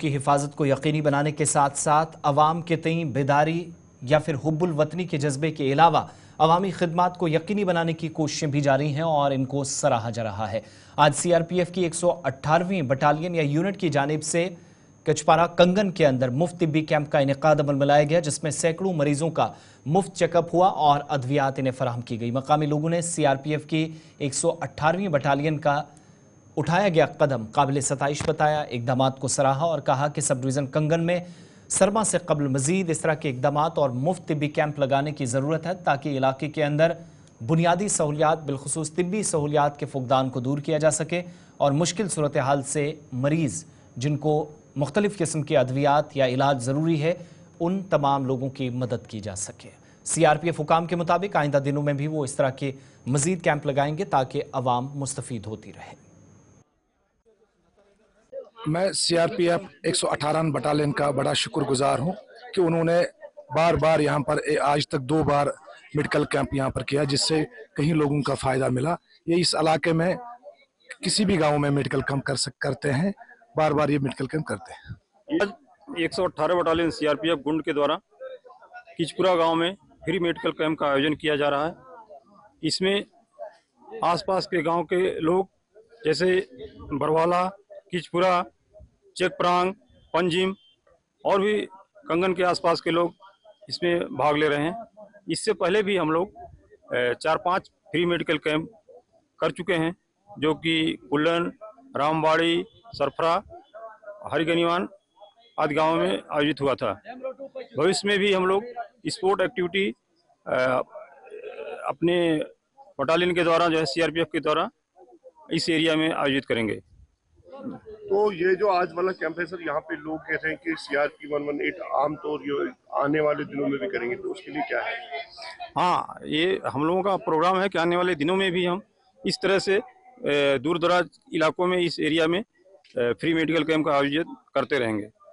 की हिफाजत को यकीनी बनाने के साथ साथ अवाम के तईं बेदारी या फिर हुब्बुल वतनी के जज्बे के अलावा अवामी खिदमात को यकीनी बनाने की कोशिशें भी जारी हैं और इनको सराहा जा रहा है। आज CRPF की 118वीं बटालियन या यूनिट की जानिब से कचपारा कंगन के अंदर मुफ्त तिब्बी कैंप का इनेकाद अमल में लाया गया, जिसमें सैकड़ों मरीजों का मुफ्त चेकअप हुआ और अद्वियात इन्हें फराहम की गई। मकामी लोगों ने CRPF की 118वीं बटालियन का उठाया गया कदम काबिल सताइश बताया, इकदाम को सराहा और कहा कि सब डिवीज़न कंगन में सरमा से कबल मजीद इस तरह के इकदाम और मुफ्त तिब्बी कैंप लगाने की ज़रूरत है ताकि इलाके के अंदर बुनियादी सहूलियात बिलखसूस तिब्बी सहूलियात के फुकदान को दूर किया जा सके और मुश्किल सूरत हाल से मरीज़ जिनको मुख्तलिफ़ किस्म के अद्वियात या इलाज ज़रूरी है उन तमाम लोगों की मदद की जा सके। CRPF हुकाम के मुताबिक आइंदा दिनों में भी वो इस तरह के मजीद कैंप लगाएंगे ताकि आवाम मुस्तफ़ीद होती रहे। मैं CRPF 118 बटालियन का बड़ा शुक्रगुजार हूं कि उन्होंने बार बार यहां पर आज तक 2 बार मेडिकल कैंप यहां पर किया, जिससे कहीं लोगों का फ़ायदा मिला। ये इस इलाके में किसी भी गांव में मेडिकल कैंप करते हैं, बार बार ये मेडिकल कैंप करते हैं। आज 118 बटालियन CRPF गुंड के द्वारा किचपुरा गाँव में फ्री मेडिकल कैंप का आयोजन किया जा रहा है। इसमें आसपास के गाँव के लोग जैसे बरवाला, खिचपुरा, चेकप्रांग, पंजिम और भी कंगन के आसपास के लोग इसमें भाग ले रहे हैं। इससे पहले भी हम लोग 4-5 फ्री मेडिकल कैंप कर चुके हैं, जो कि कुलन, रामवाड़ी, सरफरा, हरिगनिवान आदि गाँव में आयोजित हुआ था। भविष्य में भी हम लोग स्पोर्ट एक्टिविटी अपने बटालियन के द्वारा जो है CRPF के द्वारा इस एरिया में आयोजित करेंगे। तो ये जो आज वाला कैंप है सर, यहाँ पे लोग कह रहे हैं कि CRP 118 आमतौर ये आने वाले दिनों में भी करेंगे, तो उसके लिए क्या है? हाँ, ये हम लोगों का प्रोग्राम है कि आने वाले दिनों में भी हम इस तरह से दूर दराज इलाकों में इस एरिया में फ्री मेडिकल कैंप का आयोजन करते रहेंगे।